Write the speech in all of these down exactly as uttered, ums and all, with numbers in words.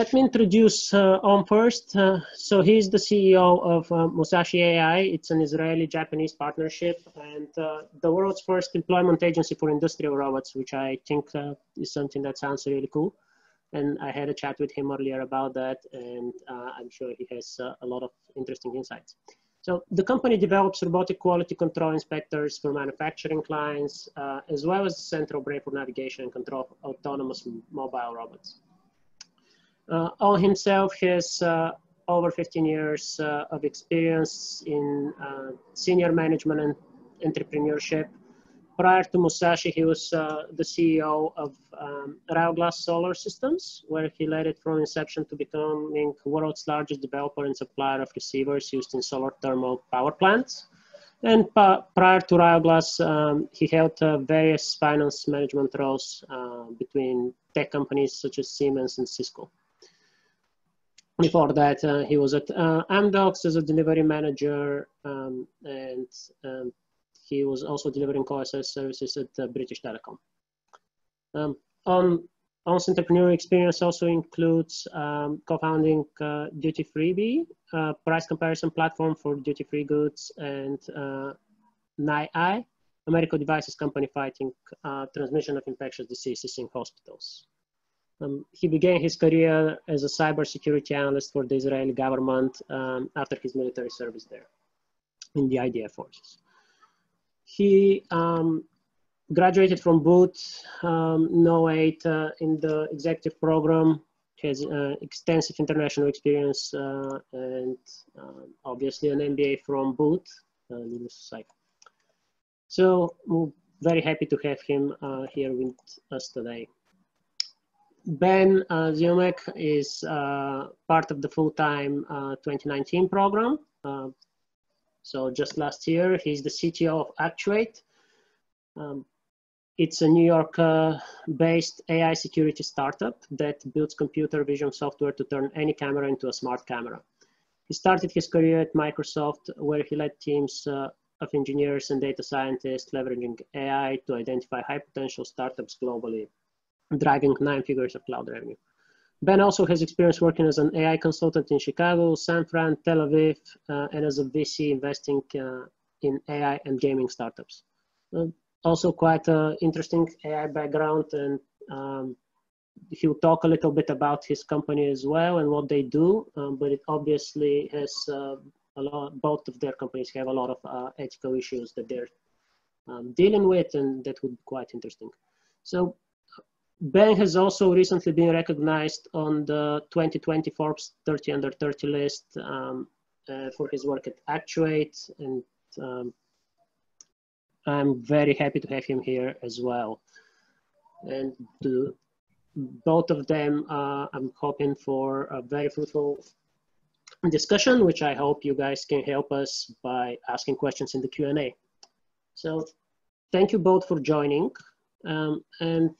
Let me introduce uh, Onn first. Uh, so he's the C E O of uh, Musashi A I. It's an Israeli-Japanese partnership and uh, the world's first employment agency for industrial robots, which I think uh, is something that sounds really cool. And I had a chat with him earlier about that, and uh, I'm sure he has uh, a lot of interesting insights. So the company develops robotic quality control inspectors for manufacturing clients, uh, as well as central brain for navigation and control of autonomous mobile robots. Uh, Onn himself has uh, over fifteen years uh, of experience in uh, senior management and entrepreneurship. Prior to Musashi, he was uh, the C E O of um, Rioglass Solar Systems, where he led it from inception to becoming the world's largest developer and supplier of receivers used in solar thermal power plants. And prior to Rioglass, um, he held uh, various finance management roles uh, between tech companies such as Siemens and Cisco. Before that, uh, he was at uh, Amdocs as a delivery manager, um, and um, he was also delivering co S S services at uh, British Telecom. Um, on, Onn's entrepreneurial experience also includes um, co-founding uh, Duty Freebie, a price comparison platform for duty-free goods, and uh, N I E I, a medical devices company fighting uh, transmission of infectious diseases in hospitals. Um, he began his career as a cybersecurity analyst for the Israeli government um, after his military service there in the I D F forces. He um, graduated from Booth um, N O eight uh, in the executive program, has uh, extensive international experience uh, and um, obviously an M B A from Booth. Uh, so we're very happy to have him uh, here with us today. Ben uh, Ziomek is uh, part of the full-time uh, twenty nineteen program. Uh, So just last year, he's the C T O of Actuate. Um, it's a New York-based uh, A I security startup that builds computer vision software to turn any camera into a smart camera. He started his career at Microsoft, where he led teams uh, of engineers and data scientists leveraging A I to identify high-potential startups globally, driving nine figures of cloud revenue. Ben also has experience working as an A I consultant in Chicago, San Fran, Tel Aviv, uh, and as a V C investing uh, in A I and gaming startups. Uh, also quite an interesting A I background, and um, he'll talk a little bit about his company as well and what they do, um, but it obviously has uh, a lot, both of their companies have a lot of uh, ethical issues that they're um, dealing with, and that would be quite interesting. So, Ben has also recently been recognized on the twenty twenty Forbes thirty under thirty list um, uh, for his work at Actuate, and um, I'm very happy to have him here as well. And to both of them, uh, I'm hoping for a very fruitful discussion, which I hope you guys can help us by asking questions in the Q and A. So thank you both for joining. Um, and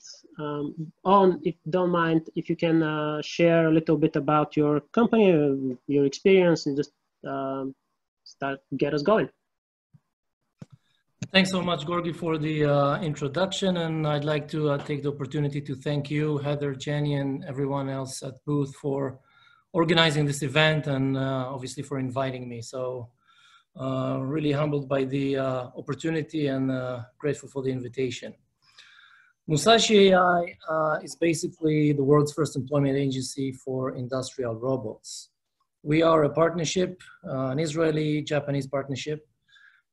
um, Onn, if you don't mind, if you can uh, share a little bit about your company, your experience, and just uh, start get us going. Thanks so much, Gorgi, for the uh, introduction, and I'd like to uh, take the opportunity to thank you, Heather, Jenny, and everyone else at Booth for organizing this event, and uh, obviously for inviting me. So, uh, really humbled by the uh, opportunity and uh, grateful for the invitation. Musashi A I uh, is basically the world's first employment agency for industrial robots. We are a partnership, uh, an Israeli-Japanese partnership,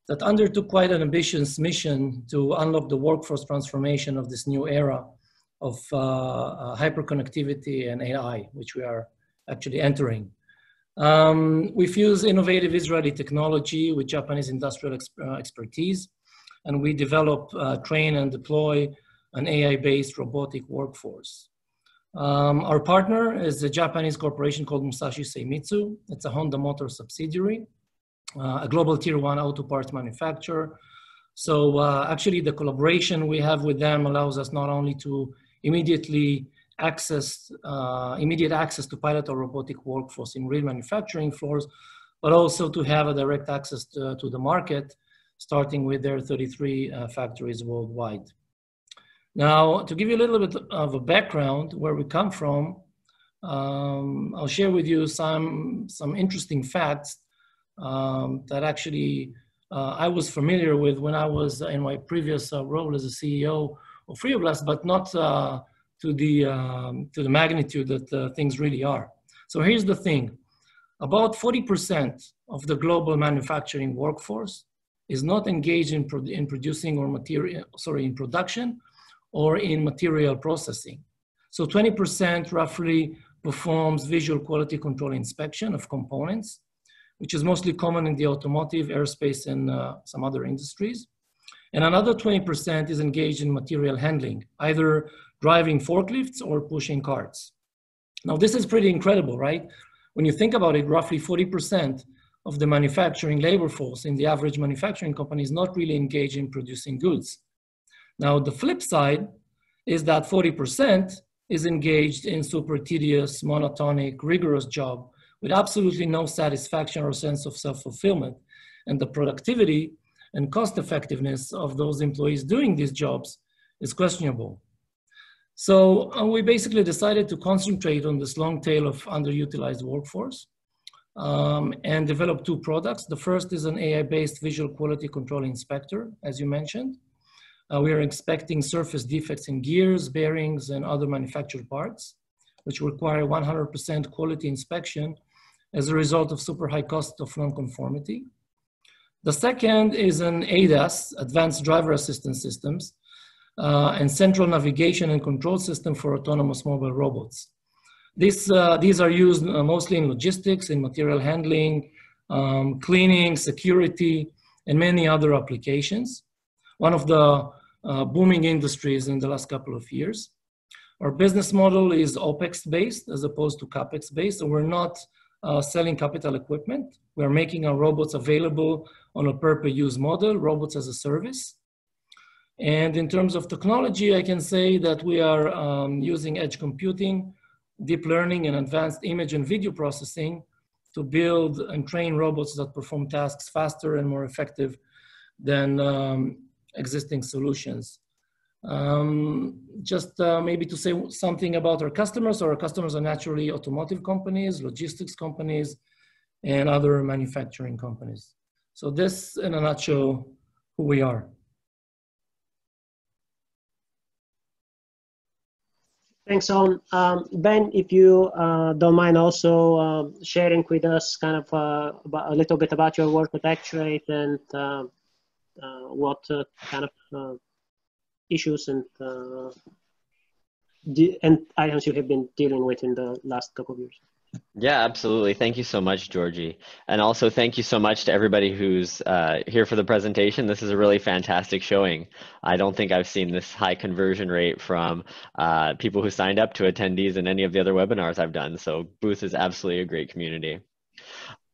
that undertook quite an ambitious mission to unlock the workforce transformation of this new era of uh, uh, hyperconnectivity and A I, which we are actually entering. Um, we fuse innovative Israeli technology with Japanese industrial exp uh, expertise, and we develop, uh, train, and deploy an A I-based robotic workforce. Um, our partner is a Japanese corporation called Musashi Seimitsu. It's a Honda Motor subsidiary, uh, a global tier one auto parts manufacturer. So uh, actually the collaboration we have with them allows us not only to immediately access, uh, immediate access to pilot our robotic workforce in real manufacturing floors, but also to have a direct access to, to the market, starting with their thirty-three uh, factories worldwide. Now, to give you a little bit of a background where we come from, um, I'll share with you some, some interesting facts um, that actually uh, I was familiar with when I was in my previous uh, role as a C E O of Freeblast, but not uh, to, the, um, to the magnitude that uh, things really are. So here's the thing. About forty percent of the global manufacturing workforce is not engaged in, pro in producing or material, sorry, in production or in material processing. So twenty percent roughly performs visual quality control inspection of components, which is mostly common in the automotive, aerospace, and uh, some other industries. And another twenty percent is engaged in material handling, either driving forklifts or pushing carts. Now this is pretty incredible, right? When you think about it, roughly forty percent of the manufacturing labor force in the average manufacturing company is not really engaged in producing goods. Now, the flip side is that forty percent is engaged in super tedious, monotonic, rigorous job with absolutely no satisfaction or sense of self-fulfillment. And the productivity and cost effectiveness of those employees doing these jobs is questionable. So uh, we basically decided to concentrate on this long tail of underutilized workforce um, and develop two products. The first is an A I-based visual quality control inspector, as you mentioned. Uh, we are inspecting surface defects in gears, bearings, and other manufactured parts, which require one hundred percent quality inspection as a result of super high cost of nonconformity. The second is an A D A S, Advanced Driver Assistance Systems, Uh, and central navigation and control system for autonomous mobile robots. This, uh, these are used uh, mostly in logistics, in material handling, um, cleaning, security, and many other applications. One of the uh, booming industries in the last couple of years. Our business model is OPEX-based as opposed to CAPEX-based, so we're not uh, selling capital equipment. We're making our robots available on a per-use model, robots as a service. And in terms of technology, I can say that we are um, using edge computing, deep learning, and advanced image and video processing to build and train robots that perform tasks faster and more effective than um, existing solutions. Um, just uh, maybe to say something about our customers. So our customers are naturally automotive companies, logistics companies, and other manufacturing companies. So this, in a nutshell, who we are. Thanks, Onn. Um, Ben, if you uh, don't mind also uh, sharing with us kind of uh, about a little bit about your work with Actuate and uh, uh, what uh, kind of uh, issues and uh, and items you have been dealing with in the last couple of years. Yeah, absolutely. Thank you so much, Georgie. And also thank you so much to everybody who's uh, here for the presentation. This is a really fantastic showing. I don't think I've seen this high conversion rate from uh, people who signed up to attendees in any of the other webinars I've done. So Booth is absolutely a great community.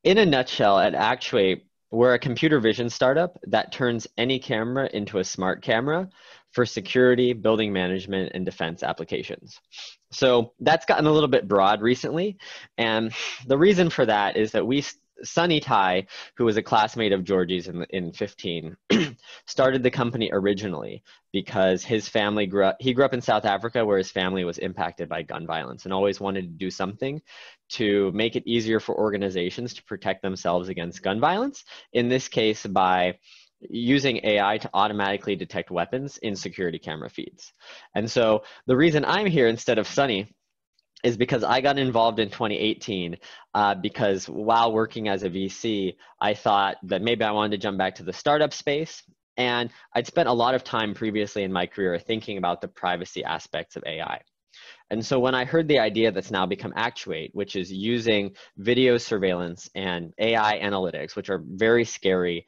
In a nutshell, at Actuate, we're a computer vision startup that turns any camera into a smart camera for security, building management, and defense applications. So that's gotten a little bit broad recently, and the reason for that is that we, Sonny Tai, who was a classmate of Georgie's in, in fifteen, started the company originally because his family grew up, he grew up in South Africa where his family was impacted by gun violence and always wanted to do something to make it easier for organizations to protect themselves against gun violence, in this case by using A I to automatically detect weapons in security camera feeds. And so the reason I'm here instead of Sonny is because I got involved in twenty eighteen uh, because while working as a V C, I thought that maybe I wanted to jump back to the startup space. And I'd spent a lot of time previously in my career thinking about the privacy aspects of A I. And so when I heard the idea that's now become Actuate, which is using video surveillance and A I analytics, which are very scary,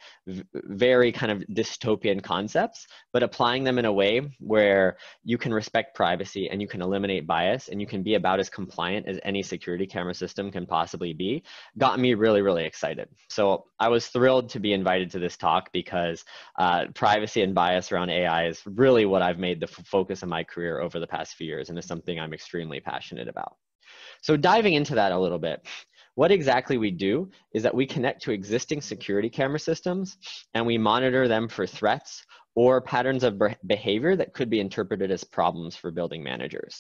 very kind of dystopian concepts, but applying them in a way where you can respect privacy and you can eliminate bias and you can be about as compliant as any security camera system can possibly be, got me really, really excited. So I was thrilled to be invited to this talk because uh, privacy and bias around A I is really what I've made the f focus of my career over the past few years and is something I'm I'm extremely passionate about. So diving into that a little bit, what exactly we do is that we connect to existing security camera systems and we monitor them for threats or patterns of behavior that could be interpreted as problems for building managers.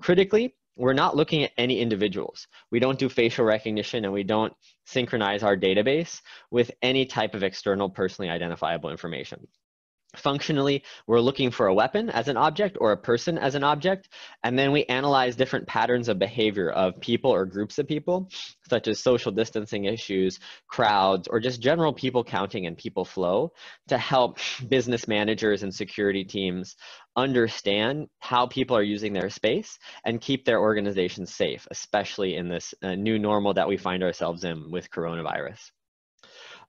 Critically, we're not looking at any individuals. We don't do facial recognition, and we don't synchronize our database with any type of external personally identifiable information. Functionally, we're looking for a weapon as an object or a person as an object, and then we analyze different patterns of behavior of people or groups of people, such as social distancing issues, crowds, or just general people counting and people flow, to help business managers and security teams understand how people are using their space and keep their organizations safe, especially in this uh, new normal that we find ourselves in with coronavirus.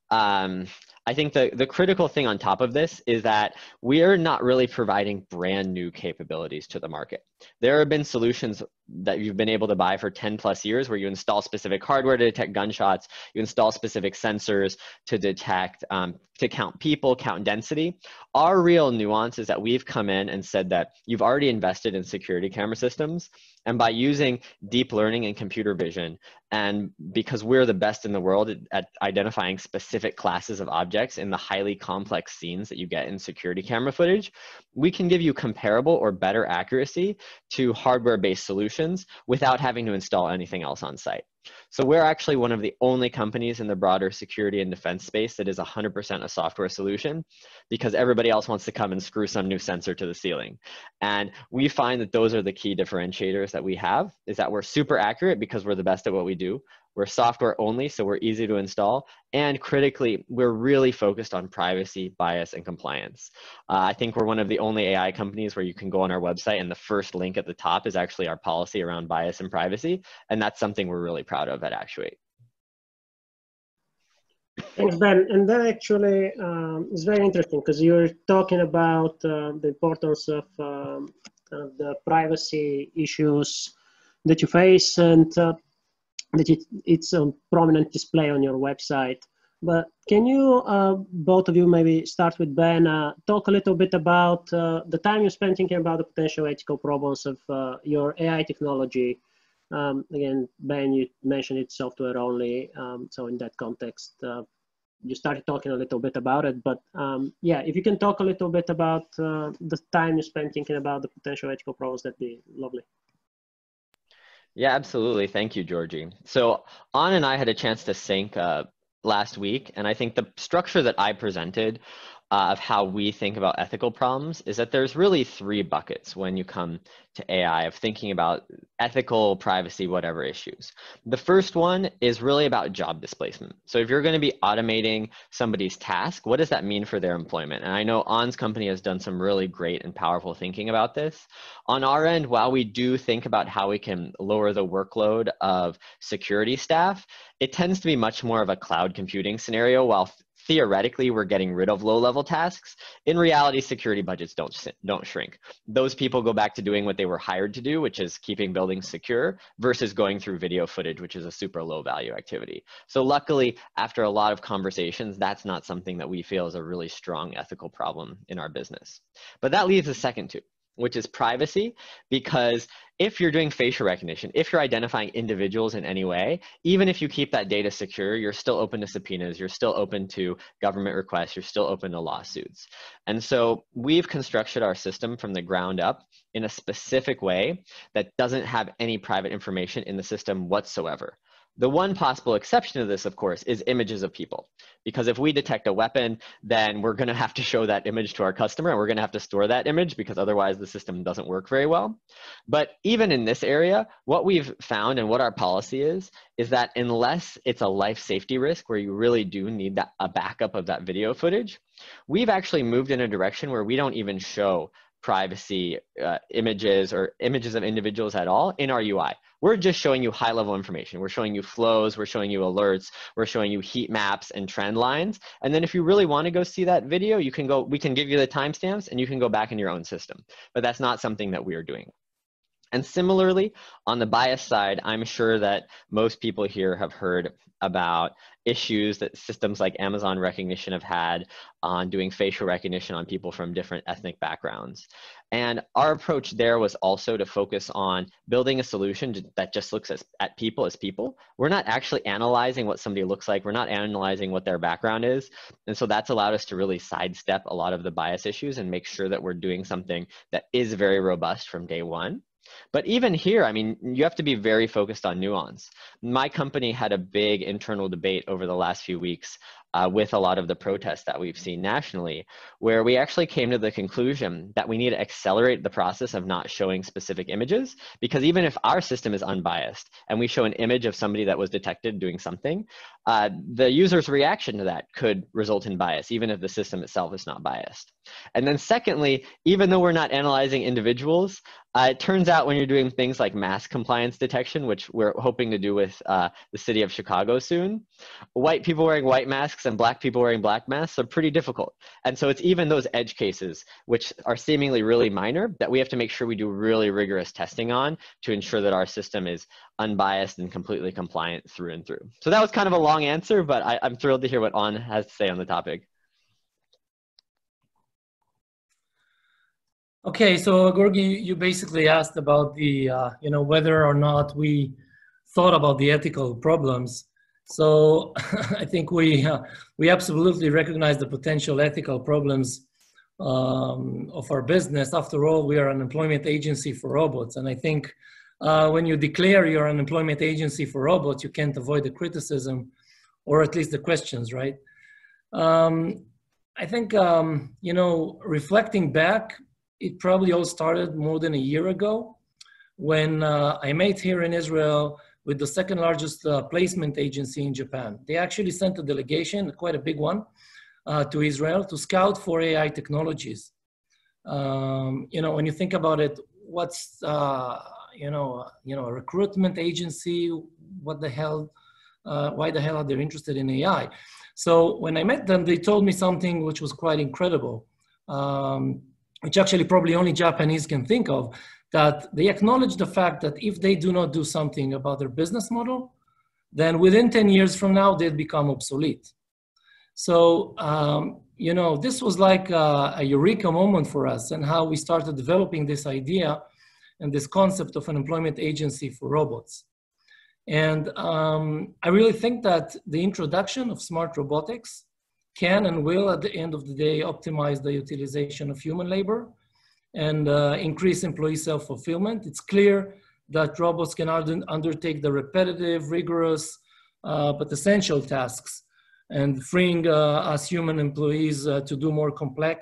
Um, I think the, the critical thing on top of this is that we are not really providing brand new capabilities to the market. There have been solutions that you've been able to buy for ten plus years where you install specific hardware to detect gunshots, you install specific sensors to detect, um, to count people, count density. Our real nuance is that we've come in and said that you've already invested in security camera systems, and by using deep learning and computer vision, and because we're the best in the world at, at identifying specific classes of objects in the highly complex scenes that you get in security camera footage, we can give you comparable or better accuracy to hardware-based solutions without having to install anything else on site. So we're actually one of the only companies in the broader security and defense space that is one hundred percent a software solution, because everybody else wants to come and screw some new sensor to the ceiling. And we find that those are the key differentiators that we have, is that we're super accurate because we're the best at what we do. We're software only, so we're easy to install. And critically, we're really focused on privacy, bias, and compliance. Uh, I think we're one of the only A I companies where you can go on our website and the first link at the top is actually our policy around bias and privacy. And that's something we're really proud of at Actuate. Thanks, Ben. And that actually um, is very interesting, because you're talking about uh, the importance of um, uh, the privacy issues that you face, and uh, that it, it's a prominent display on your website. But can you, uh, both of you, maybe start with Ben, uh, talk a little bit about uh, the time you spent thinking about the potential ethical problems of uh, your A I technology. Um, again, Ben, you mentioned it's software only, um, so in that context, uh, you started talking a little bit about it, but um, yeah, if you can talk a little bit about uh, the time you spent thinking about the potential ethical problems, that'd be lovely. Yeah, absolutely. Thank you, Georgie. So Onn and I had a chance to sync uh, last week, and I think the structure that I presented uh, of how we think about ethical problems is that there's really three buckets when you come to A I of thinking about ethical, privacy, whatever issues. The first one is really about job displacement. So if you're going to be automating somebody's task, what does that mean for their employment? And I know Onn's company has done some really great and powerful thinking about this. On our end, while we do think about how we can lower the workload of security staff, it tends to be much more of a cloud computing scenario. While theoretically we're getting rid of low-level tasks, in reality, security budgets don't, don't shrink. Those people go back to doing what they were hired to do, which is keeping buildings secure, versus going through video footage, which is a super low-value activity. So luckily, after a lot of conversations, that's not something that we feel is a really strong ethical problem in our business. But that leaves the second two, which is privacy, because if you're doing facial recognition, if you're identifying individuals in any way, even if you keep that data secure, you're still open to subpoenas, you're still open to government requests, you're still open to lawsuits. And so we've constructed our system from the ground up in a specific way that doesn't have any private information in the system whatsoever. The one possible exception to this, of course, is images of people. Because if we detect a weapon, then we're gonna have to show that image to our customer, and we're gonna have to store that image, because otherwise the system doesn't work very well. But even in this area, what we've found and what our policy is, is that unless it's a life safety risk where you really do need that, a backup of that video footage, we've actually moved in a direction where we don't even show privacy uh, images or images of individuals at all in our U I. We're just showing you high level information. We're showing you flows, we're showing you alerts, we're showing you heat maps and trend lines. And then if you really want to go see that video, you can go, we can give you the timestamps and you can go back in your own system. But that's not something that we are doing. And similarly, on the bias side, I'm sure that most people here have heard about issues that systems like Amazon Recognition have had on doing facial recognition on people from different ethnic backgrounds. And our approach there was also to focus on building a solution that just looks at, at people as people. We're not actually analyzing what somebody looks like. We're not analyzing what their background is. And so that's allowed us to really sidestep a lot of the bias issues and make sure that we're doing something that is very robust from day one. But even here, I mean, you have to be very focused on nuance. My company had a big internal debate over the last few weeks uh, with a lot of the protests that we've seen nationally, where we actually came to the conclusion that we need to accelerate the process of not showing specific images, because even if our system is unbiased and we show an image of somebody that was detected doing something, uh, the user's reaction to that could result in bias, even if the system itself is not biased. And then secondly, even though we're not analyzing individuals, Uh, it turns out when you're doing things like mass compliance detection, which we're hoping to do with uh, the city of Chicago soon, white people wearing white masks and black people wearing black masks are pretty difficult. And so it's even those edge cases, which are seemingly really minor, that we have to make sure we do really rigorous testing on to ensure that our system is unbiased and completely compliant through and through. So that was kind of a long answer, but I, I'm thrilled to hear what Onn has to say on the topic. Okay, so Gorgi, you basically asked about the, uh, you know, whether or not we thought about the ethical problems. So I think we uh, we absolutely recognize the potential ethical problems um, of our business. After all, we are an employment agency for robots, and I think uh, when you declare you're an employment agency for robots, you can't avoid the criticism, or at least the questions, right? Um, I think um, you know, reflecting back, it probably all started more than a year ago when uh, I met here in Israel with the second largest uh, placement agency in Japan. They actually sent a delegation, quite a big one, uh, to Israel to scout for A I technologies. Um, you know, when you think about it, what's, uh, you know, uh, you know, a recruitment agency, what the hell, uh, why the hell are they interested in A I? So when I met them, they told me something which was quite incredible. Um, which actually probably only Japanese can think of, that they acknowledge the fact that if they do not do something about their business model, then within ten years from now, they'd become obsolete. So, um, you know, this was like a, a eureka moment for us, and how we started developing this idea and this concept of an employment agency for robots. And um, I really think that the introduction of smart robotics can and will, at the end of the day, optimize the utilization of human labor and uh, increase employee self-fulfillment. It's clear that robots can undertake the repetitive, rigorous, uh, but essential tasks, and freeing uh, us human employees uh, to do more complex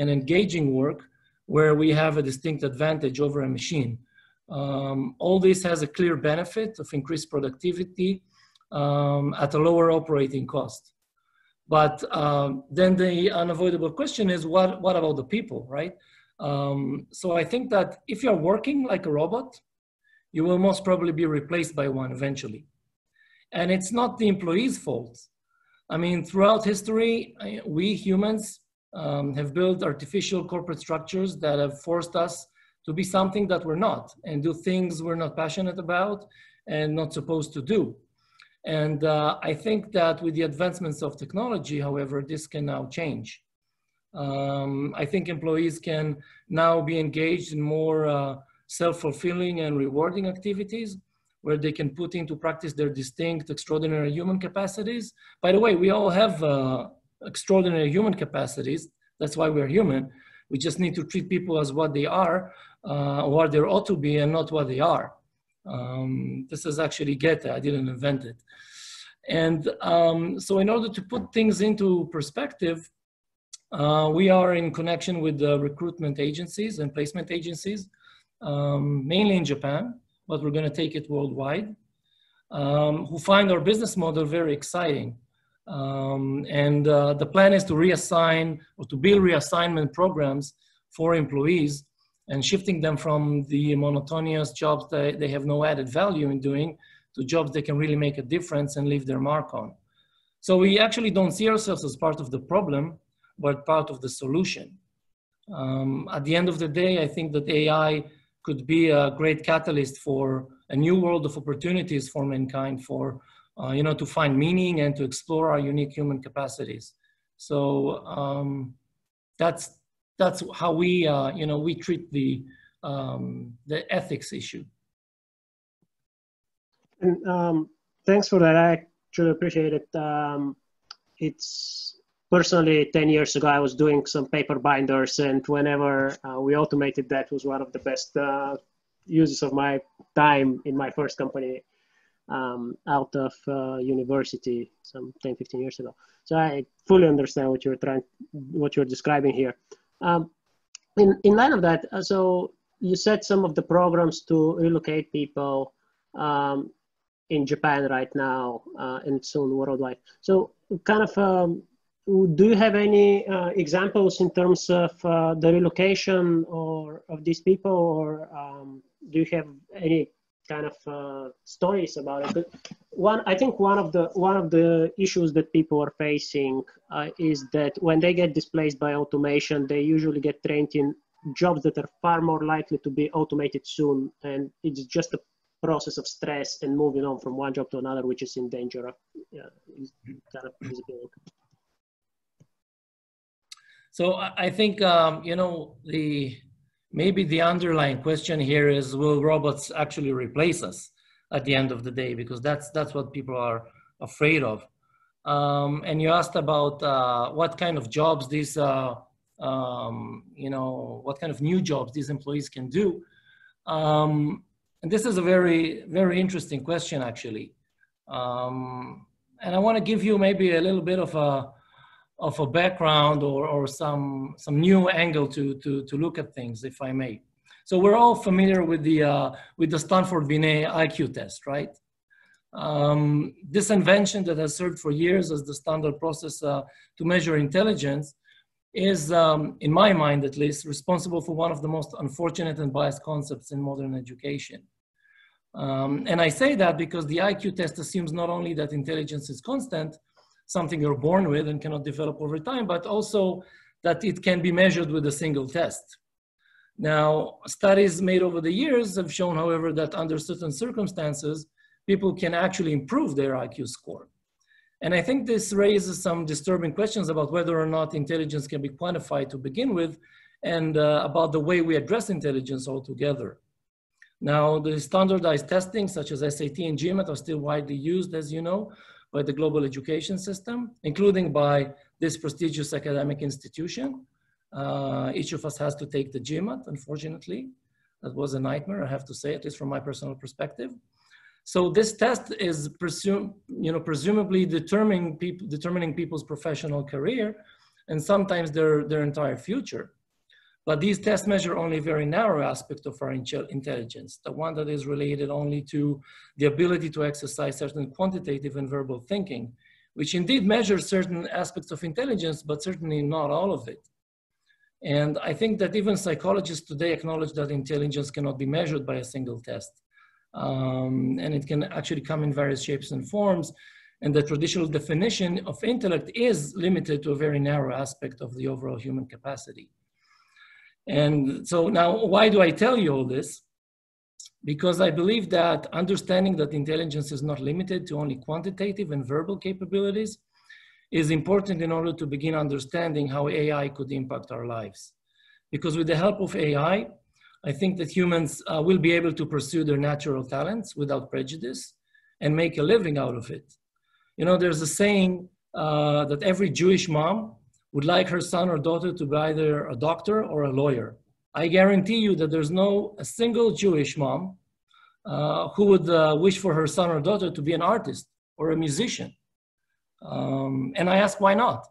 and engaging work where we have a distinct advantage over a machine. Um, all this has a clear benefit of increased productivity um, at a lower operating cost. But um, then the unavoidable question is, what, what about the people, right? Um, so I think that if you're working like a robot, you will most probably be replaced by one eventually. And it's not the employee's fault. I mean, throughout history, we humans um, have built artificial corporate structures that have forced us to be something that we're not, and do things we're not passionate about and not supposed to do. And uh, I think that with the advancements of technology, however, this can now change. Um, I think employees can now be engaged in more uh, self-fulfilling and rewarding activities where they can put into practice their distinct, extraordinary human capacities. By the way, we all have uh, extraordinary human capacities. That's why we're human. We just need to treat people as what they are, uh, what they ought to be, and not what they are. Um, this is actually Goethe, I didn't invent it. And um, so in order to put things into perspective, uh, we are in connection with the recruitment agencies and placement agencies, um, mainly in Japan, but we're gonna take it worldwide, um, who find our business model very exciting. Um, and uh, the plan is to reassign, or to build reassignment programs for employees, and shifting them from the monotonous jobs that they have no added value in doing to jobs they can really make a difference and leave their mark on. So we actually don't see ourselves as part of the problem, but part of the solution. Um, at the end of the day, I think that A I could be a great catalyst for a new world of opportunities for mankind, for, uh, you know, to find meaning and to explore our unique human capacities. So um, that's, That's how we, uh, you know, we treat the, um, the ethics issue. And um, thanks for that. I truly appreciate it. Um, it's personally ten years ago, I was doing some paper binders, and whenever uh, we automated that was one of the best uh, uses of my time in my first company um, out of uh, university some ten, fifteen years ago. So I fully understand what you're trying, what you're describing here. Um, in, in light of that, so you said some of the programs to relocate people um, in Japan right now uh, and soon worldwide. So kind of, um, do you have any uh, examples in terms of uh, the relocation or of these people, or um, do you have any kind of uh, stories about it? But one, I think one of the one of the issues that people are facing uh, is that when they get displaced by automation, they usually get trained in jobs that are far more likely to be automated soon, and it's just a process of stress and moving on from one job to another, which is in danger of uh, kind of disappearing. So I think, um, you know, the, maybe the underlying question here is, will robots actually replace us at the end of the day? Because that's, that's what people are afraid of. Um, and you asked about uh, what kind of jobs these, uh, um, you know, what kind of new jobs these employees can do. Um, and this is a very, very interesting question, actually. Um, and I want to give you maybe a little bit of a, of a background or, or some, some new angle to, to, to look at things, if I may. So we're all familiar with the, uh, with the Stanford-Binet I Q test, right? Um, this invention that has served for years as the standard process uh, to measure intelligence is, um, in my mind at least, responsible for one of the most unfortunate and biased concepts in modern education. Um, and I say that because the I Q test assumes not only that intelligence is constant, something you're born with and cannot develop over time, but also that it can be measured with a single test. Now, studies made over the years have shown, however, that under certain circumstances, people can actually improve their I Q score. And I think this raises some disturbing questions about whether or not intelligence can be quantified to begin with, and uh, about the way we address intelligence altogether. Now, the standardized testing, such as S A T and GMAT, are still widely used, as you know, by the global education system, including by this prestigious academic institution. Uh, each of us has to take the GMAT, unfortunately. That was a nightmare, I have to say, at least from my personal perspective. So this test is presume, you know, presumably determining, people, determining people's professional career and sometimes their, their entire future. But these tests measure only a very narrow aspect of our intelligence, the one that is related only to the ability to exercise certain quantitative and verbal thinking, which indeed measures certain aspects of intelligence, but certainly not all of it. And I think that even psychologists today acknowledge that intelligence cannot be measured by a single test. Um, and it can actually come in various shapes and forms. And the traditional definition of intellect is limited to a very narrow aspect of the overall human capacity. And so now, why do I tell you all this? Because I believe that understanding that intelligence is not limited to only quantitative and verbal capabilities is important in order to begin understanding how A I could impact our lives. Because with the help of A I, I think that humans uh, will be able to pursue their natural talents without prejudice and make a living out of it. You know, there's a saying uh, that every Jewish mom would like her son or daughter to be either a doctor or a lawyer. I guarantee you that there's no a single Jewish mom uh, who would uh, wish for her son or daughter to be an artist or a musician. Um, and I ask, why not?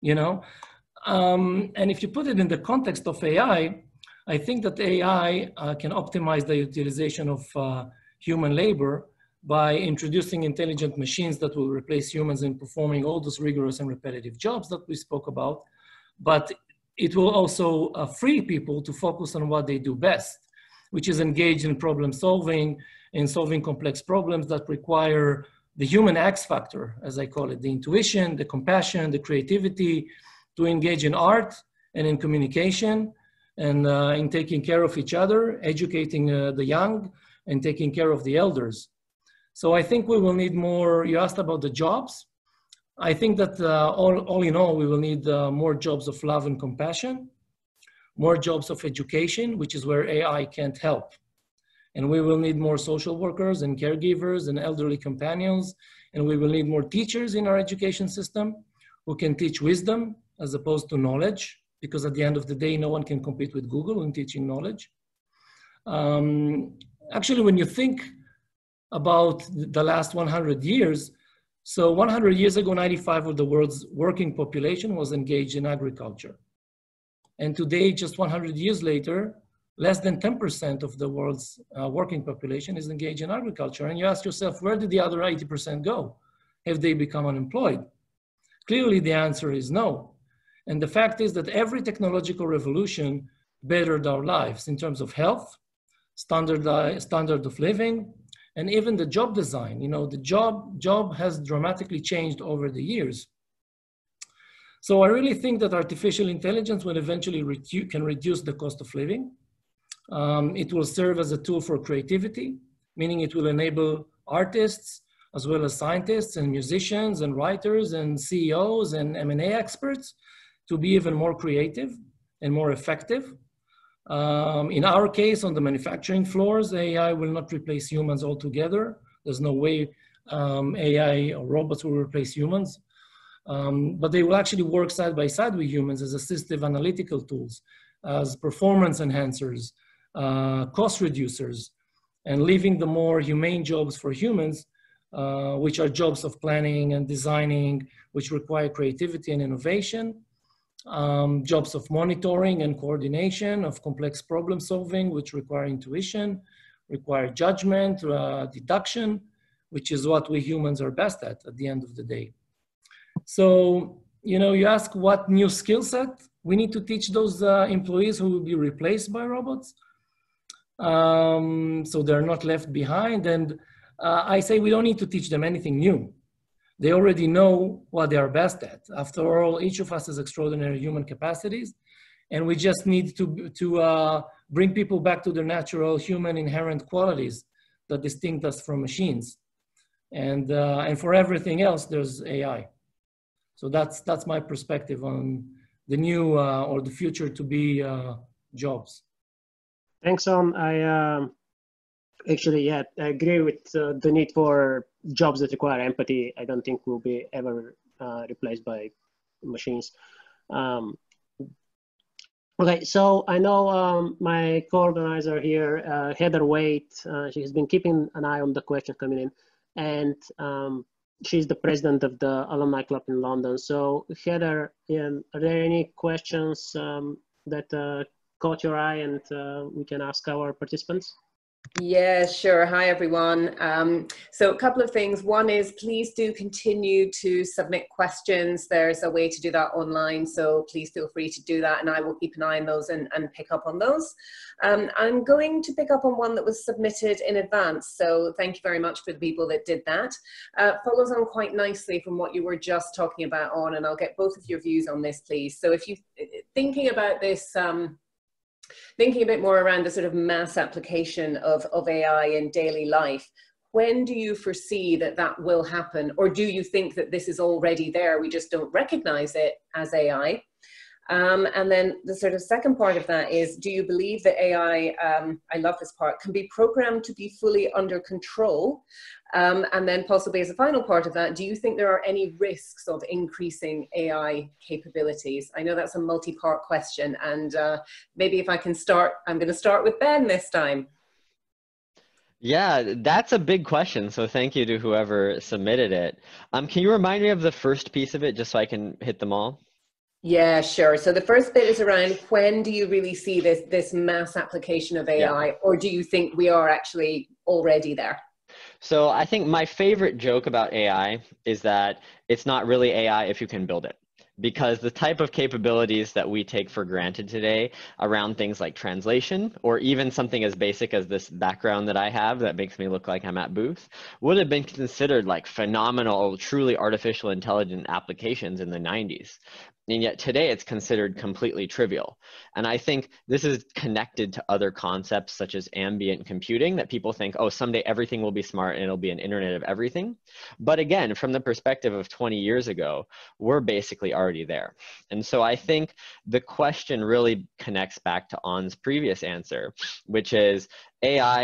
You know, um, and if you put it in the context of A I, I think that A I uh, can optimize the utilization of uh, human labor by introducing intelligent machines that will replace humans in performing all those rigorous and repetitive jobs that we spoke about, but it will also uh, free people to focus on what they do best, which is engage in problem solving, in solving complex problems that require the human X factor, as I call it, the intuition, the compassion, the creativity, to engage in art and in communication and uh, in taking care of each other, educating uh, the young and taking care of the elders. So I think we will need more, you asked about the jobs. I think that uh, all, all in all, we will need uh, more jobs of love and compassion, more jobs of education, which is where A I can't help. And we will need more social workers and caregivers and elderly companions. And we will need more teachers in our education system who can teach wisdom as opposed to knowledge, because at the end of the day, no one can compete with Google in teaching knowledge. Um, actually, when you think about the last one hundred years, so one hundred years ago, ninety-five percent of the world's working population was engaged in agriculture. And today, just one hundred years later, less than ten percent of the world's uh, working population is engaged in agriculture. And you ask yourself, where did the other eighty percent go? Have they become unemployed? Clearly, the answer is no. And the fact is that every technological revolution bettered our lives in terms of health, standard, standard of living, and even the job design. You know, the job, job has dramatically changed over the years. So I really think that artificial intelligence will eventually redu- can reduce the cost of living. Um, it will serve as a tool for creativity, meaning it will enable artists, as well as scientists and musicians and writers and C E Os and M and A experts to be even more creative and more effective. Um, in our case, on the manufacturing floors, A I will not replace humans altogether. There's no way um, A I or robots will replace humans, um, but they will actually work side by side with humans as assistive analytical tools, as performance enhancers, uh, cost reducers, and leaving the more humane jobs for humans, Uh, which are jobs of planning and designing, which require creativity and innovation, um, jobs of monitoring and coordination of complex problem solving, which require intuition, require judgment, uh, deduction, which is what we humans are best at at the end of the day. So, you know, you ask what new skill set we need to teach those uh, employees who will be replaced by robots, um, so they're not left behind. And Uh, I say we don't need to teach them anything new. They already know what they are best at. After all, each of us has extraordinary human capacities, and we just need to, to uh, bring people back to their natural human inherent qualities that distinct us from machines. And, uh, and for everything else, there's A I. So that's, that's my perspective on the new uh, or the future to be uh, jobs. Thanks, Onn. I, um... Actually, yeah, I agree with uh, the need for jobs that require empathy. I don't think will be ever uh, replaced by machines. Um, okay, so I know um, my co-organizer here, uh, Heather Waite, uh, she has been keeping an eye on the questions coming in, and um, she's the president of the Alumni Club in London. So Heather, um, are there any questions um, that uh, caught your eye and uh, we can ask our participants? Yeah, sure. Hi, everyone. Um, so a couple of things. One is please do continue to submit questions. There's a way to do that online, so please feel free to do that, and I will keep an eye on those and, and pick up on those. Um, I'm going to pick up on one that was submitted in advance, so thank you very much for the people that did that. Uh, follows on quite nicely from what you were just talking about, Onn, and I'll get both of your views on this, please. So if you're thinking about this, um, thinking a bit more around the sort of mass application of, of A I in daily life, when do you foresee that that will happen? Or do you think that this is already there, we just don't recognize it as A I? Um, and then the sort of second part of that is, do you believe that A I, um, I love this part, can be programmed to be fully under control? Um, and then possibly as a final part of that, do you think there are any risks of increasing A I capabilities? I know that's a multi-part question, and uh, maybe if I can start, I'm going to start with Ben this time. Yeah, that's a big question, so thank you to whoever submitted it. Um, can you remind me of the first piece of it, just so I can hit them all? Yeah, sure. So the first bit is around, when do you really see this, this mass application of A I, yeah, or do you think we are actually already there? So I think my favorite joke about A I is that it's not really A I if you can build it. Because the type of capabilities that we take for granted today around things like translation, or even something as basic as this background that I have that makes me look like I'm at Booth, would have been considered like phenomenal, truly artificial intelligent applications in the nineties. And yet today it's considered completely trivial. And I think this is connected to other concepts such as ambient computing, that people think, oh, someday everything will be smart and it'll be an internet of everything. But again, from the perspective of twenty years ago, we're basically already there. And so I think the question really connects back to Onn's previous answer, which is A I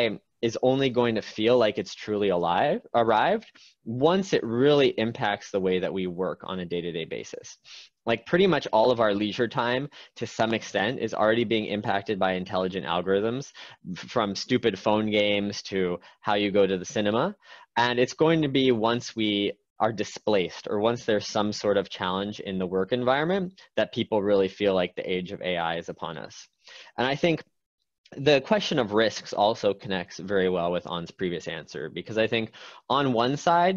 is only going to feel like it's truly alive, arrived once it really impacts the way that we work on a day-to-day basis. Like pretty much all of our leisure time to some extent is already being impacted by intelligent algorithms, from stupid phone games to how you go to the cinema. And it's going to be once we are displaced or once there's some sort of challenge in the work environment that people really feel like the age of A I is upon us. And I think the question of risks also connects very well with Onn's previous answer, because I think on one side,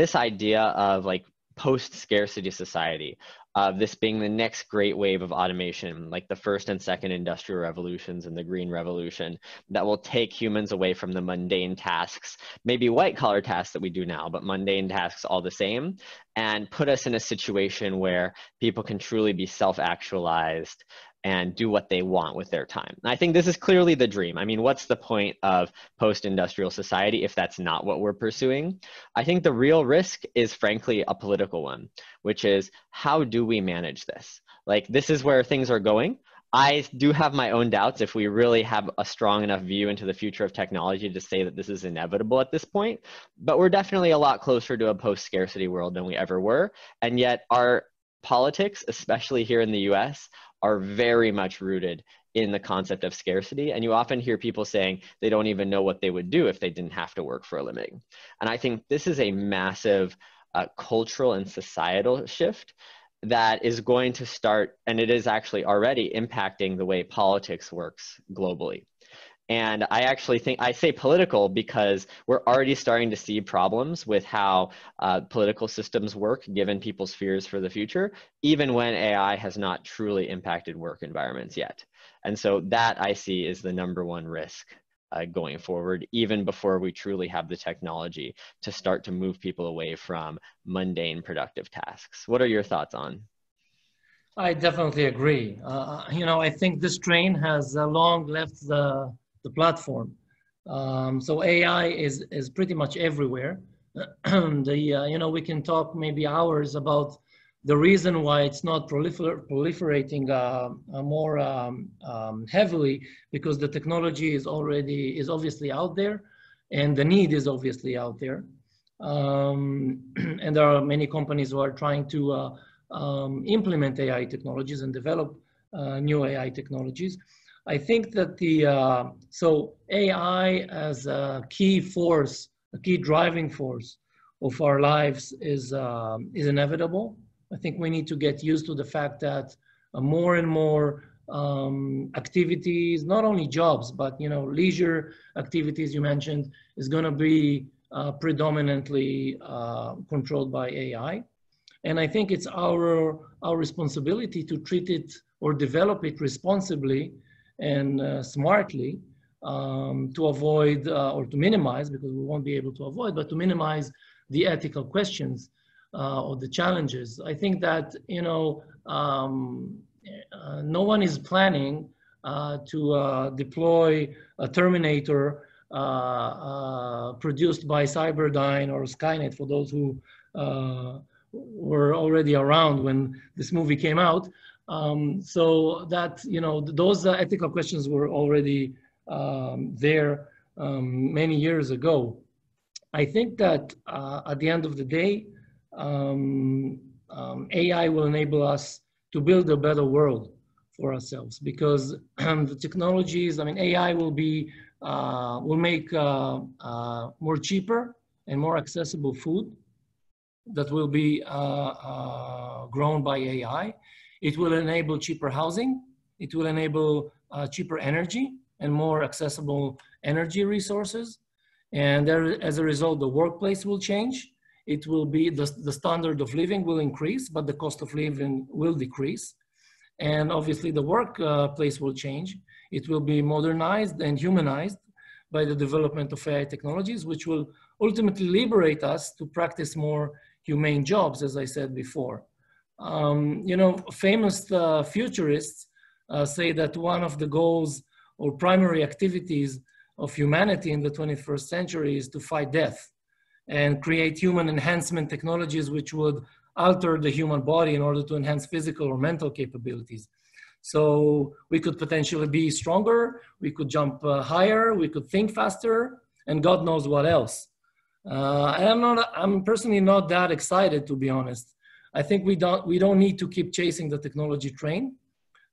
this idea of like post-scarcity society, of this being the next great wave of automation, like the first and second industrial revolutions and the green revolution, that will take humans away from the mundane tasks, maybe white collar tasks that we do now, but mundane tasks all the same, and put us in a situation where people can truly be self-actualized and do what they want with their time. And I think this is clearly the dream. I mean, what's the point of post-industrial society if that's not what we're pursuing? I think the real risk is frankly a political one, which is how do we manage this? Like, this is where things are going. I do have my own doubts if we really have a strong enough view into the future of technology to say that this is inevitable at this point, but we're definitely a lot closer to a post-scarcity world than we ever were. And yet our politics, especially here in the U S, are very much rooted in the concept of scarcity. And you often hear people saying they don't even know what they would do if they didn't have to work for a living. And I think this is a massive uh, cultural and societal shift that is going to start, and it is actually already impacting the way politics works globally. And I actually think, I say political because we're already starting to see problems with how uh, political systems work, given people's fears for the future, even when A I has not truly impacted work environments yet. And so that I see is the number one risk uh, going forward, even before we truly have the technology to start to move people away from mundane productive tasks. What are your thoughts on? I definitely agree. Uh, you know, I think this train has uh, long left the the platform. Um, so A I is, is pretty much everywhere. the, uh, you know, we can talk maybe hours about the reason why it's not prolifer proliferating uh, uh, more um, um, heavily, because the technology is already, is obviously out there, and the need is obviously out there. Um, and there are many companies who are trying to uh, um, implement A I technologies and develop uh, new A I technologies. I think that the, uh, so A I as a key force, a key driving force of our lives is, uh, is inevitable. I think we need to get used to the fact that uh, more and more um, activities, not only jobs, but, you know, leisure activities you mentioned, is gonna be uh, predominantly uh, controlled by A I. And I think it's our, our responsibility to treat it or develop it responsibly and uh, smartly, um, to avoid uh, or to minimize, because we won't be able to avoid, but to minimize the ethical questions uh, or the challenges. I think that, you know, um, uh, no one is planning uh, to uh, deploy a Terminator uh, uh, produced by Cyberdyne or Skynet, for those who uh, were already around when this movie came out. Um, so that, you know, those uh, ethical questions were already um, there um, many years ago. I think that uh, at the end of the day, um, um, A I will enable us to build a better world for ourselves, because um, the technologies, I mean, A I will be, uh, will make uh, uh, more cheaper and more accessible food that will be uh, uh, grown by A I. It will enable cheaper housing. It will enable uh, cheaper energy and more accessible energy resources. And there, as a result, the workplace will change. It will be, the, the standard of living will increase, but the cost of living will decrease. And obviously the workplace uh, will change. It will be modernized and humanized by the development of A I technologies, which will ultimately liberate us to practice more humane jobs, as I said before. Um, you know, famous uh, futurists uh, say that one of the goals or primary activities of humanity in the twenty-first century is to fight death and create human enhancement technologies which would alter the human body in order to enhance physical or mental capabilities. So we could potentially be stronger, we could jump uh, higher, we could think faster, and God knows what else. Uh, and I'm not, I'm personally not that excited, to be honest, I think we don't, we don't need to keep chasing the technology train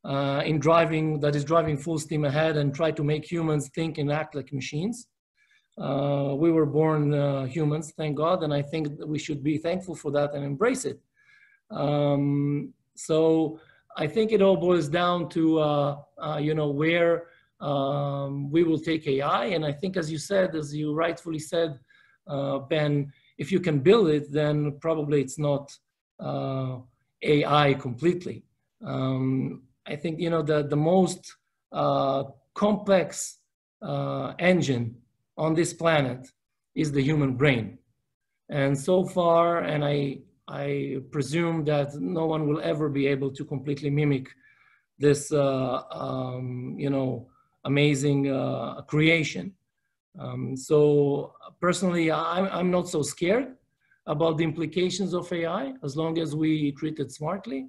uh, in driving, that is driving full steam ahead and try to make humans think and act like machines. Uh, we were born uh, humans, thank God, and I think we should be thankful for that and embrace it. Um, so I think it all boils down to, uh, uh, you know, where um, we will take A I. And I think, as you said, as you rightfully said, uh, Ben, if you can build it, then probably it's not uh, A I completely. Um, I think, you know, the, the most uh, complex uh, engine on this planet is the human brain. And so far, and I, I presume that no one will ever be able to completely mimic this, uh, um, you know, amazing uh, creation. Um, so personally, I'm, I'm not so scared about the implications of A I, as long as we treat it smartly.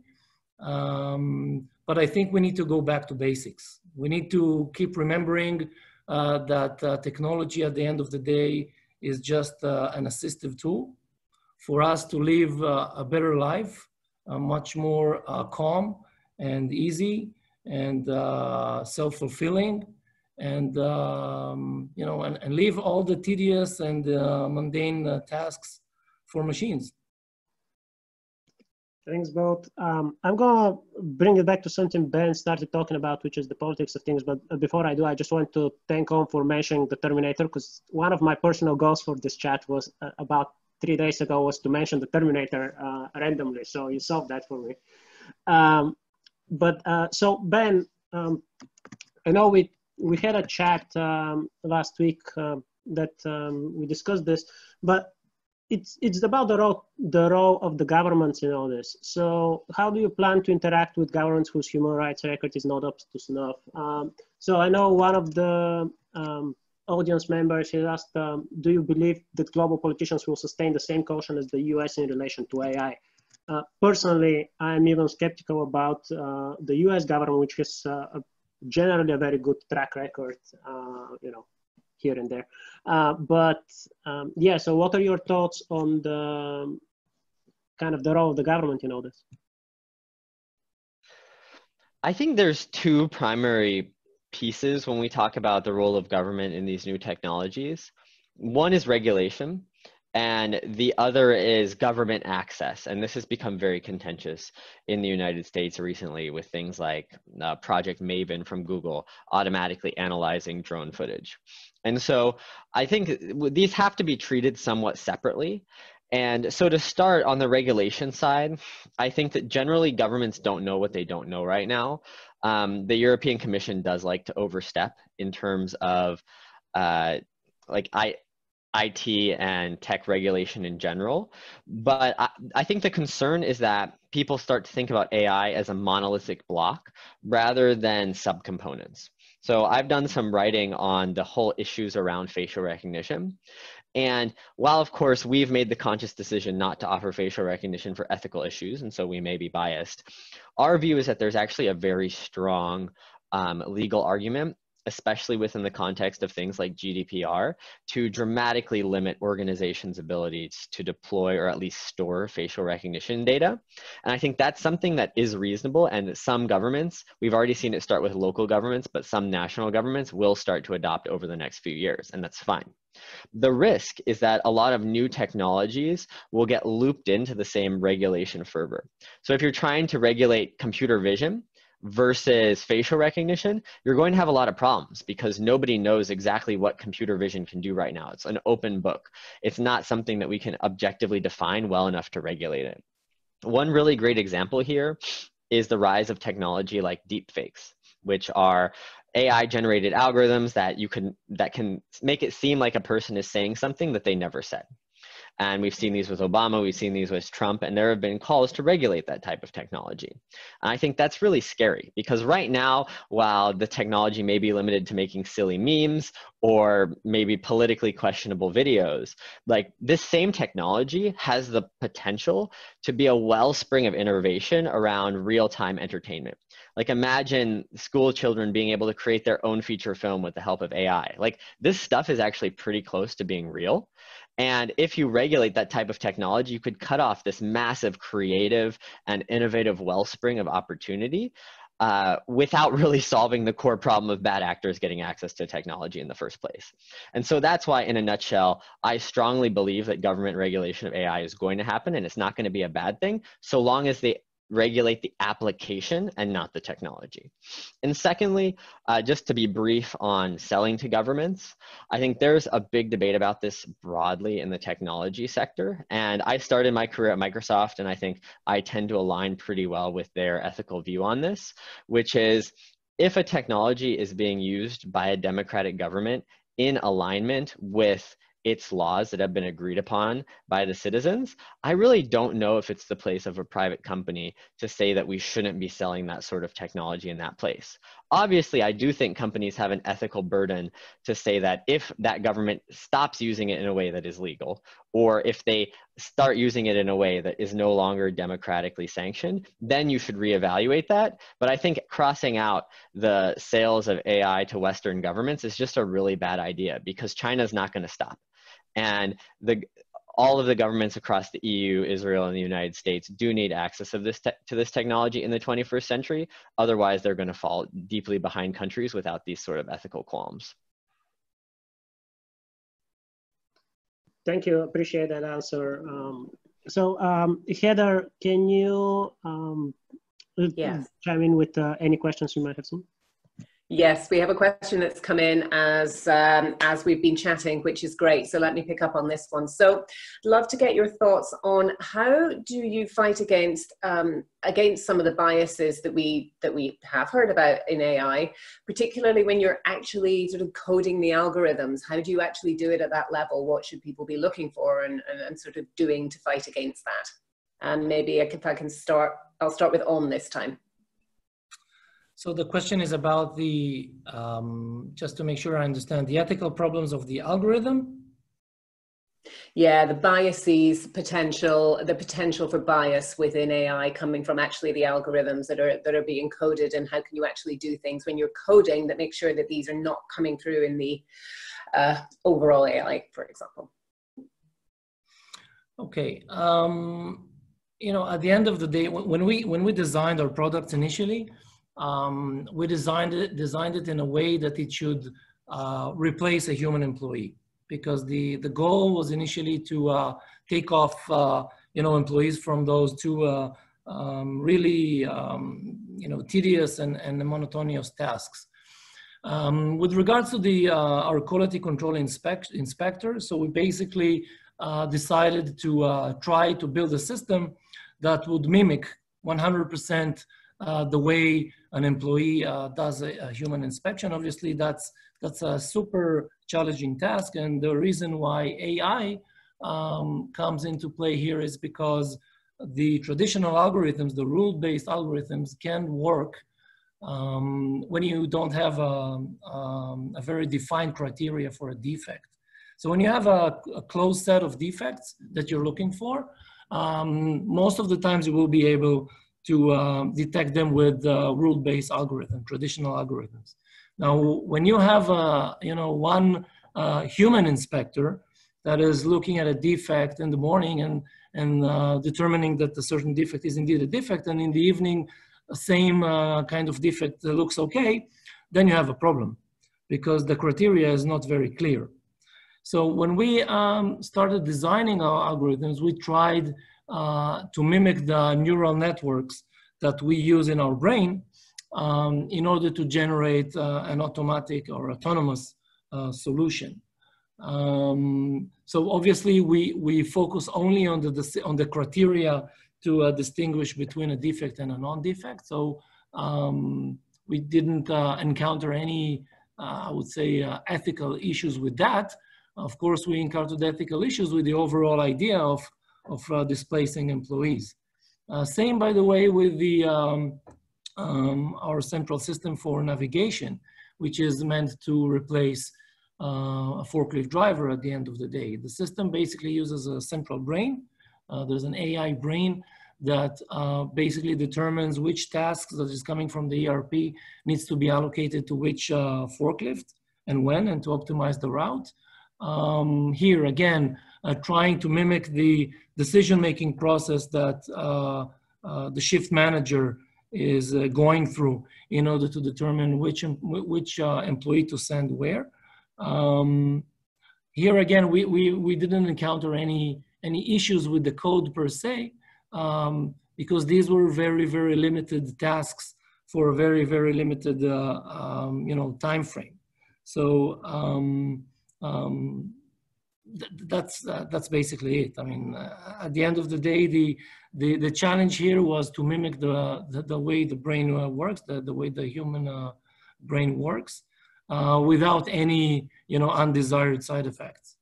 Um, but I think we need to go back to basics. We need to keep remembering uh, that uh, technology at the end of the day is just uh, an assistive tool for us to live uh, a better life, uh, much more uh, calm and easy and uh, self-fulfilling, and um, you know, and, and leave all the tedious and uh, mundane uh, tasks for machines. Thanks both. Um, I'm gonna bring it back to something Ben started talking about, which is the politics of things. But before I do, I just want to thank Onn for mentioning the Terminator, because one of my personal goals for this chat was uh, about three days ago was to mention the Terminator uh, randomly. So you solved that for me. Um, but uh, so Ben, um, I know we, we had a chat um, last week uh, that um, we discussed this, but it's, it's about the role, the role of the governments in all this. So how do you plan to interact with governments whose human rights record is not up to snuff? Um, so I know one of the, um, audience members, he asked, um, do you believe that global politicians will sustain the same caution as the U S in relation to A I? Uh, personally, I'm even skeptical about uh, the U S government, which has uh, a generally a very good track record, uh, you know, here and there. Uh, but um, yeah, so what are your thoughts on the kind of the role of the government in all this? I think there's two primary pieces when we talk about the role of government in these new technologies. One is regulation, and the other is government access. And this has become very contentious in the United States recently with things like uh, Project Maven from Google automatically analyzing drone footage. And so I think these have to be treated somewhat separately. And so to start on the regulation side, I think that generally governments don't know what they don't know right now. Um, the European Commission does like to overstep in terms of uh, like I, I T and tech regulation in general. But I, I think the concern is that people start to think about A I as a monolithic block rather than subcomponents. So I've done some writing on the whole issues around facial recognition. And while, of course, we've made the conscious decision not to offer facial recognition for ethical issues, and so we may be biased, our view is that there's actually a very strong um, legal argument, especially within the context of things like G D P R, to dramatically limit organizations' ability to deploy or at least store facial recognition data. And I think that's something that is reasonable, and some governments, we've already seen it start with local governments, but some national governments will start to adopt over the next few years, and that's fine. The risk is that a lot of new technologies will get looped into the same regulation fervor. So if you're trying to regulate computer vision versus facial recognition, you're going to have a lot of problems because nobody knows exactly what computer vision can do right now. It's an open book. It's not something that we can objectively define well enough to regulate it. One really great example here is the rise of technology like deepfakes, which are A I-generated algorithms that you can that can make it seem like a person is saying something that they never said. And we've seen these with Obama, we've seen these with Trump, and there have been calls to regulate that type of technology. And I think that's really scary because right now, while the technology may be limited to making silly memes or maybe politically questionable videos, like this same technology has the potential to be a wellspring of innovation around real-time entertainment. Like imagine school children being able to create their own feature film with the help of A I. Like this stuff is actually pretty close to being real. And if you regulate that type of technology, you could cut off this massive creative and innovative wellspring of opportunity uh, without really solving the core problem of bad actors getting access to technology in the first place. And so that's why, in a nutshell, I strongly believe that government regulation of A I is going to happen, and it's not going to be a bad thing, so long as they regulate the application and not the technology. And secondly, uh, just to be brief on selling to governments, I think there's a big debate about this broadly in the technology sector. And I started my career at Microsoft, and I think I tend to align pretty well with their ethical view on this, which is if a technology is being used by a democratic government in alignment with its laws that have been agreed upon by the citizens, I really don't know if it's the place of a private company to say that we shouldn't be selling that sort of technology in that place. Obviously, I do think companies have an ethical burden to say that if that government stops using it in a way that is legal, or if they start using it in a way that is no longer democratically sanctioned, then you should reevaluate that. But I think crossing out the sales of A I to Western governments is just a really bad idea, because China's not going to stop. And the, all of the governments across the E U, Israel, and the United States do need access of this to this technology in the twenty-first century. Otherwise, they're going to fall deeply behind countries without these sort of ethical qualms. Thank you. Appreciate that answer. Um, so, um, Heather, can you um, yes. chime in with uh, any questions you might have seen? Yes, we have a question that's come in as, um, as we've been chatting, which is great. So let me pick up on this one. So love to get your thoughts on how do you fight against, um, against some of the biases that we, that we have heard about in A I, particularly when you're actually sort of coding the algorithms. How do you actually do it at that level? What should people be looking for and, and, and sort of doing to fight against that? And maybe if I can start, I'll start with Onn this time. So the question is about the, um, just to make sure I understand, the ethical problems of the algorithm? Yeah, the biases, potential, the potential for bias within A I coming from actually the algorithms that are, that are being coded, and how can you actually do things when you're coding that make sure that these are not coming through in the uh, overall A I, for example. Okay. Um, you know, at the end of the day, when we, when we designed our products initially, Um, we designed it, designed it in a way that it should uh, replace a human employee, because the, the goal was initially to uh, take off, uh, you know, employees from those two uh, um, really, um, you know, tedious and, and monotonous tasks. Um, with regards to the, uh, our quality control inspect, inspector, so we basically uh, decided to uh, try to build a system that would mimic one hundred percent Uh, the way an employee uh, does a, a human inspection. Obviously, that's, that's a super challenging task. And the reason why A I um, comes into play here is because the traditional algorithms, the rule-based algorithms, can work um, when you don't have a, um, a very defined criteria for a defect. So when you have a, a closed set of defects that you're looking for, um, most of the times you will be able to uh, detect them with uh, rule-based algorithms, traditional algorithms. Now, when you have uh, you know, one uh, human inspector that is looking at a defect in the morning and, and uh, determining that a certain defect is indeed a defect, and in the evening, the same uh, kind of defect looks okay, then you have a problem, because the criteria is not very clear. So when we um, started designing our algorithms, we tried Uh, to mimic the neural networks that we use in our brain um, in order to generate uh, an automatic or autonomous uh, solution. Um, so obviously we, we focus only on the, on the criteria to uh, distinguish between a defect and a non-defect. So um, we didn't uh, encounter any, uh, I would say, uh, ethical issues with that. Of course, we encountered ethical issues with the overall idea of of uh, displacing employees. Uh, same, by the way, with the, um, um, our central system for navigation, which is meant to replace uh, a forklift driver at the end of the day. The system basically uses a central brain. Uh, there's an A I brain that uh, basically determines which task that is coming from the E R P needs to be allocated to which uh, forklift and when, and to optimize the route. Um, here again, uh, trying to mimic the decision-making process that uh, uh, the shift manager is uh, going through in order to determine which, which uh, employee to send where. Um, here again, we, we, we didn't encounter any, any issues with the code per se, um, because these were very, very limited tasks for a very, very limited uh, um, you know, time frame. So um, um, th that's, uh, that's basically it. I mean, uh, at the end of the day, the, the, the challenge here was to mimic the, the, the way the brain uh, works, the, the way the human uh, brain works, uh, without any, you know, undesired side effects.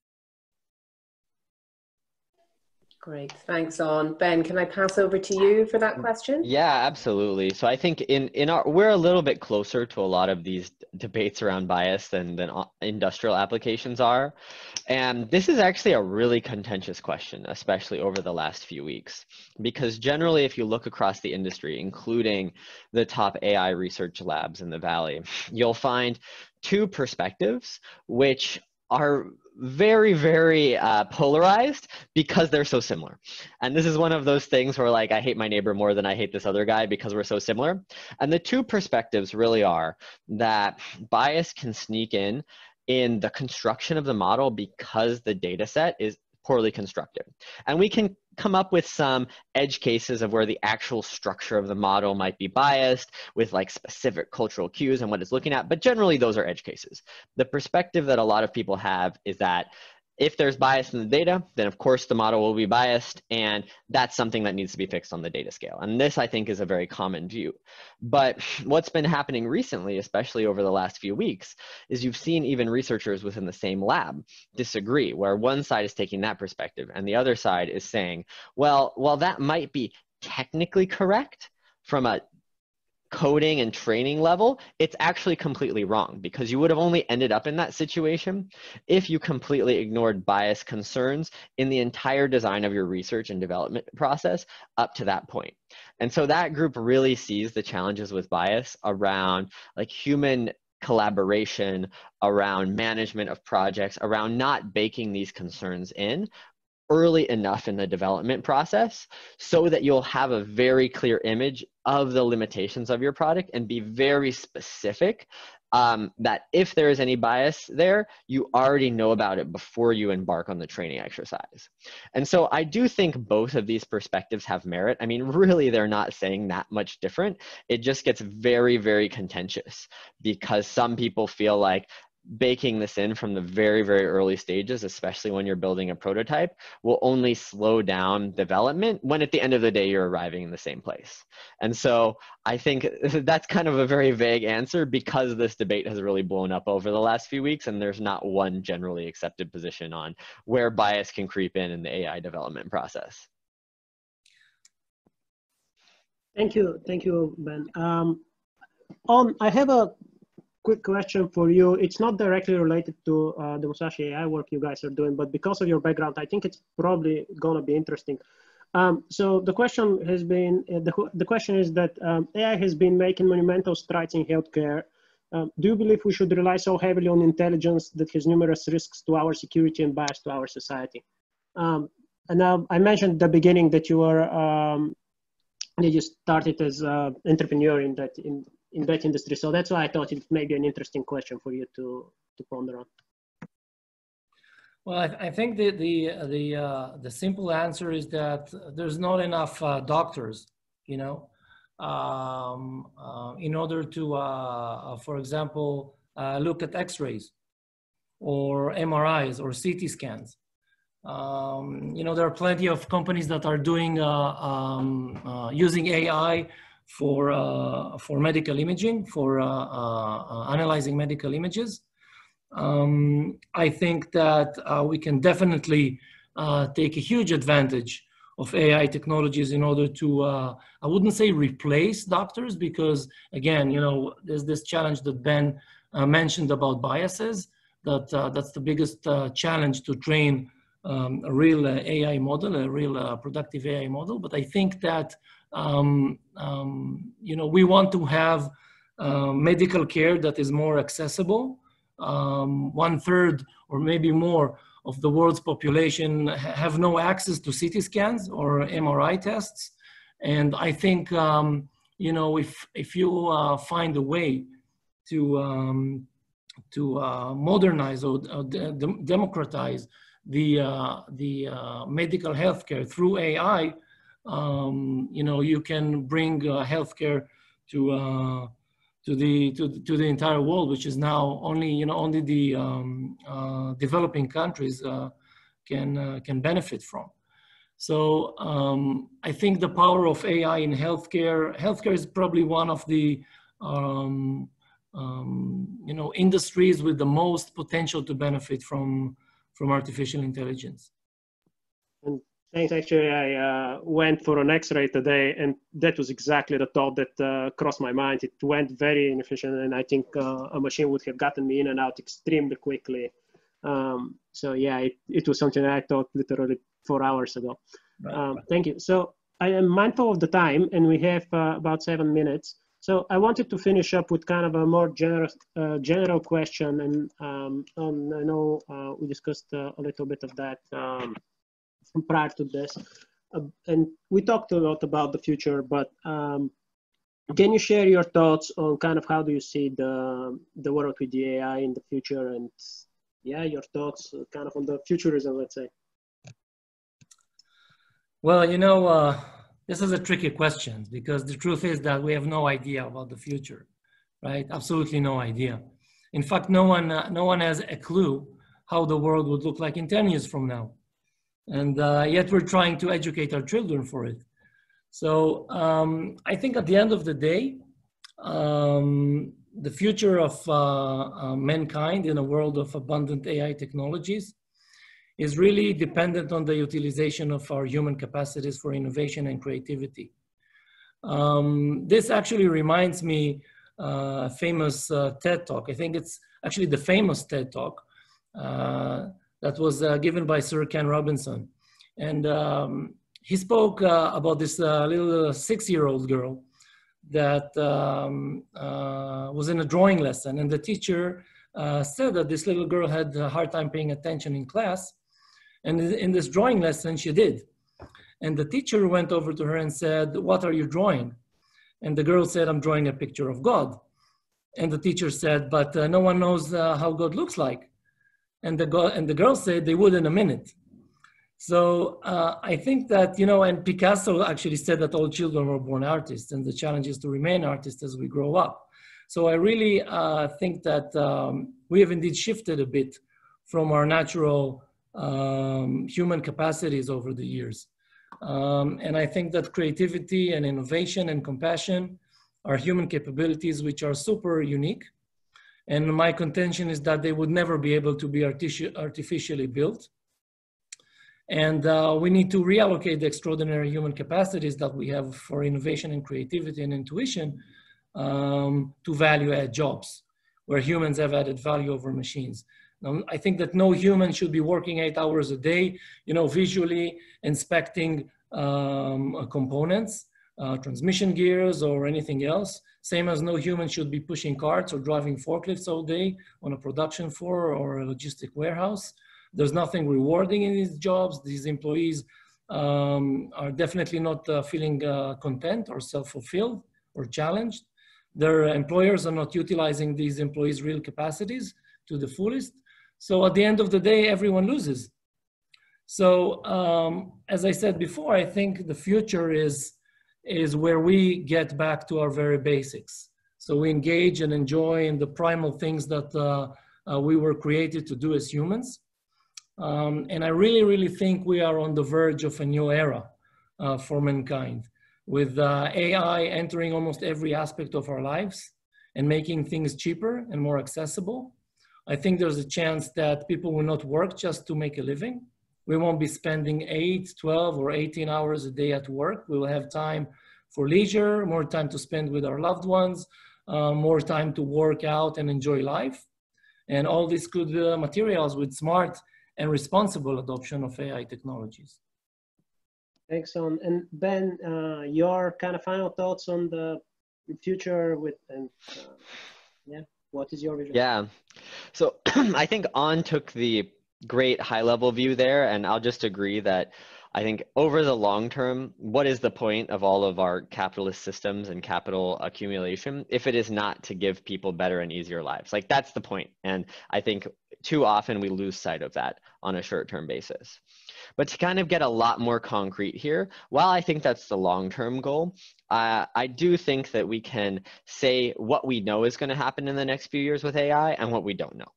Great, thanks, Onn. Ben, can I pass over to you for that question? Yeah, absolutely. So I think in, in our, we're a little bit closer to a lot of these debates around bias than, than industrial applications are. And this is actually a really contentious question, especially over the last few weeks, because generally, if you look across the industry, including the top A I research labs in the Valley, you'll find two perspectives, which are very, very uh, polarized because they're so similar. And this is one of those things where, like, I hate my neighbor more than I hate this other guy because we're so similar. And the two perspectives really are that bias can sneak in in the construction of the model because the data set is poorly constructed. And we can come up with some edge cases of where the actual structure of the model might be biased with, like, specific cultural cues and what it's looking at, but generally those are edge cases. The perspective that a lot of people have is that if there's bias in the data, then of course the model will be biased, and that's something that needs to be fixed on the data scale. And this, I think, is a very common view. But what's been happening recently, especially over the last few weeks, is you've seen even researchers within the same lab disagree, where one side is taking that perspective and the other side is saying, well, while that might be technically correct from a coding and training level, it's actually completely wrong, because you would have only ended up in that situation if you completely ignored bias concerns in the entire design of your research and development process up to that point. And so that group really sees the challenges with bias around, like, human collaboration, around management of projects, around not baking these concerns in early enough in the development process so that you'll have a very clear image of the limitations of your product and be very specific um, that if there is any bias there, you already know about it before you embark on the training exercise. And so I do think both of these perspectives have merit. I mean, really, they're not saying that much different. It just gets very, very contentious because some people feel like baking this in from the very, very early stages, especially when you're building a prototype, will only slow down development when at the end of the day, you're arriving in the same place. And so I think that's kind of a very vague answer because this debate has really blown up over the last few weeks, and there's not one generally accepted position on where bias can creep in in the A I development process. Thank you. Thank you, Ben. Um, um, I have a quick question for you. It's not directly related to uh, the Musashi A I work you guys are doing, but because of your background, I think it's probably going to be interesting. Um, so the question has been, uh, the, the question is that um, A I has been making monumental strides in healthcare. Um, do you believe we should rely so heavily on intelligence that has numerous risks to our security and bias to our society? Um, and now I mentioned at the beginning that you are, um, that you started as an entrepreneur in that, in, in that industry. So that's why I thought it may be an interesting question for you to, to ponder on. Well, I, I think the, the, the, uh, the simple answer is that there's not enough uh, doctors, you know, um, uh, in order to, uh, for example, uh, look at x-rays or M R Is or C T scans. Um, you know, there are plenty of companies that are doing, uh, um, uh, using A I for uh, for medical imaging, for uh, uh, analyzing medical images. Um, I think that uh, we can definitely uh, take a huge advantage of A I technologies in order to, uh, I wouldn't say replace doctors, because again, you know, there's this challenge that Ben uh, mentioned about biases, that uh, that's the biggest uh, challenge to train um, a real uh, A I model, a real uh, productive A I model. But I think that Um, um, you know, we want to have uh, medical care that is more accessible. Um, one third or maybe more of the world's population have no access to C T scans or M R I tests. And I think, um, you know, if, if you uh, find a way to, um, to uh, modernize or uh, de democratize the, uh, the uh, medical healthcare through A I, um, you know, you can bring uh, healthcare to, uh, to, the, to, to the entire world, which is now only, you know, only the um, uh, developing countries uh, can, uh, can benefit from. So um, I think the power of A I in healthcare, healthcare is probably one of the um, um, you know, industries with the most potential to benefit from, from artificial intelligence. And thanks, actually, I uh, went for an X-ray today, and that was exactly the thought that uh, crossed my mind. It went very inefficient, and I think uh, a machine would have gotten me in and out extremely quickly. Um, so yeah, it, it was something I thought literally four hours ago. Right, um, right. Thank you. So I am mindful of the time, and we have uh, about seven minutes. So I wanted to finish up with kind of a more general, uh, general question. And um, um, I know uh, we discussed uh, a little bit of that um, prior to this. Uh, and we talked a lot about the future, but um, can you share your thoughts on kind of how do you see the, the world with the A I in the future? And yeah, your thoughts kind of on the futurism, let's say. Well, you know, uh, this is a tricky question because the truth is that we have no idea about the future, right? Absolutely no idea. In fact, no one, uh, no one has a clue how the world would look like in ten years from now. And uh, yet we're trying to educate our children for it. So um, I think at the end of the day, um, the future of uh, uh, mankind in a world of abundant A I technologies is really dependent on the utilization of our human capacities for innovation and creativity. Um, this actually reminds me uh, a famous uh, TED Talk. I think it's actually the famous TED Talk uh, that was uh, given by Sir Ken Robinson. And um, he spoke uh, about this uh, little six-year-old girl that um, uh, was in a drawing lesson. And the teacher uh, said that this little girl had a hard time paying attention in class. And in this drawing lesson, she did. And the teacher went over to her and said, "What are you drawing?" And the girl said, "I'm drawing a picture of God." And the teacher said, "But uh, no one knows uh, how God looks like." And the, go and the girl said, "They would in a minute." So uh, I think that, you know, and Picasso actually said that all children were born artists, and the challenge is to remain artists as we grow up. So I really uh, think that um, we have indeed shifted a bit from our natural um human capacities over the years, um and I think that creativity and innovation and compassion are human capabilities which are super unique, and my contention is that they would never be able to be artifici artificially built, and uh, we need to reallocate the extraordinary human capacities that we have for innovation and creativity and intuition um, to value add jobs where humans have added value over machines. I think that no human should be working eight hours a day, you know, visually inspecting um, components, uh, transmission gears or anything else. Same as no human should be pushing carts or driving forklifts all day on a production floor or a logistic warehouse. There's nothing rewarding in these jobs. These employees um, are definitely not uh, feeling uh, content or self-fulfilled or challenged. Their employers are not utilizing these employees' real capacities to the fullest. So at the end of the day, everyone loses. So um, as I said before, I think the future is, is where we get back to our very basics. So we engage and enjoy in the primal things that uh, uh, we were created to do as humans. Um, and I really, really think we are on the verge of a new era uh, for mankind, with uh, A I entering almost every aspect of our lives and making things cheaper and more accessible. I think there's a chance that people will not work just to make a living. We won't be spending eight, twelve, or eighteen hours a day at work. We will have time for leisure, more time to spend with our loved ones, uh, more time to work out and enjoy life. And all this could uh, materialize with smart and responsible adoption of A I technologies. Thanks, Onn. And Ben, uh, your kind of final thoughts on the future with, and uh, yeah. What is your vision? Yeah. So I think Onn took the great high-level view there, and I'll just agree that I think over the long term, what is the point of all of our capitalist systems and capital accumulation if it is not to give people better and easier lives? Like, that's the point. And I think too often we lose sight of that on a short-term basis. But to kind of get a lot more concrete here, while I think that's the long-term goal, uh, I do think that we can say what we know is going to happen in the next few years with A I and what we don't know.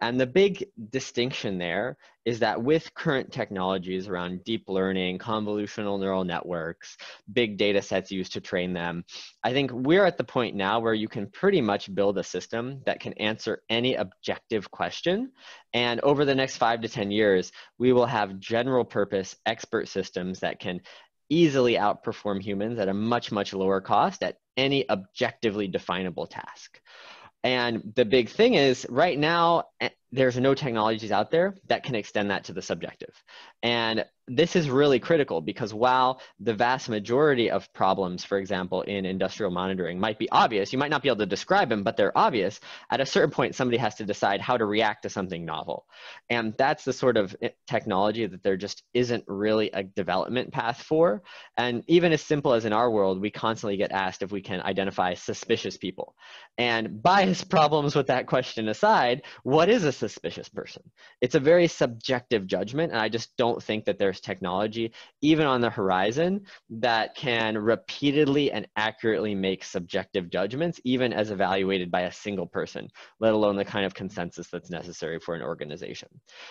And the big distinction there is that with current technologies around deep learning, convolutional neural networks, big data sets used to train them, I think we're at the point now where you can pretty much build a system that can answer any objective question. And over the next five to ten years, we will have general purpose expert systems that can easily outperform humans at a much, much lower cost at any objectively definable task. And the big thing is, right now, there's no technologies out there that can extend that to the subjective. And this is really critical because while the vast majority of problems, for example, in industrial monitoring might be obvious, you might not be able to describe them, but they're obvious, at a certain point, somebody has to decide how to react to something novel. And that's the sort of technology that there just isn't really a development path for. And even as simple as in our world, we constantly get asked if we can identify suspicious people. And bias problems with that question aside, what is a suspicious person? It's a very subjective judgment, and I just don't think that there's technology, even on the horizon, that can repeatedly and accurately make subjective judgments, even as evaluated by a single person, let alone the kind of consensus that's necessary for an organization.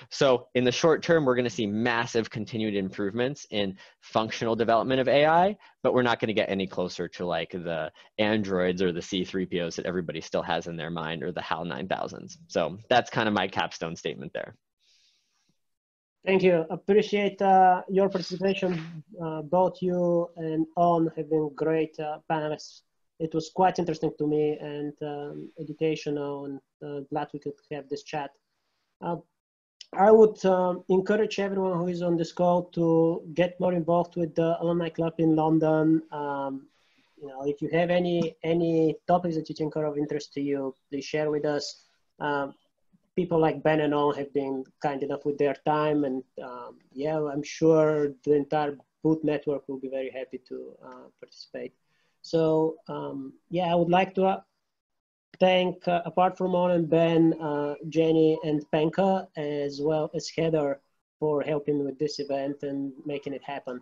So in the short term, we're going to see massive continued improvements in functional development of A I, but we're not going to get any closer to like the androids or the C three P Os that everybody still has in their mind, or the HAL nine thousands. So that's kind of my capstone statement there. Thank you. Appreciate uh, your participation. Uh, both you and Onn have been great uh, panelists. It was quite interesting to me and um, educational, and uh, glad we could have this chat. Uh, I would um, encourage everyone who is on this call to get more involved with the Alumni Club in London. Um, you know, if you have any any topics that you think are of interest to you, please share with us. Um, People like Ben and Onn have been kind enough with their time, and um, yeah, I'm sure the entire Booth network will be very happy to uh, participate. So um, yeah, I would like to uh, thank, uh, apart from Onn and Ben, uh, Jenny and Penka, as well as Heather, for helping with this event and making it happen.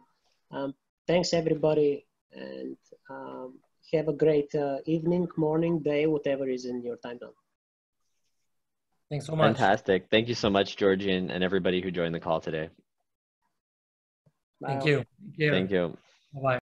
Um, thanks everybody, and um, have a great uh, evening, morning, day, whatever is in your time zone. Thanks so much. Fantastic. Thank you so much, Georgian, and everybody who joined the call today. Wow. Thank you. Thank you. Thank you. Bye-bye.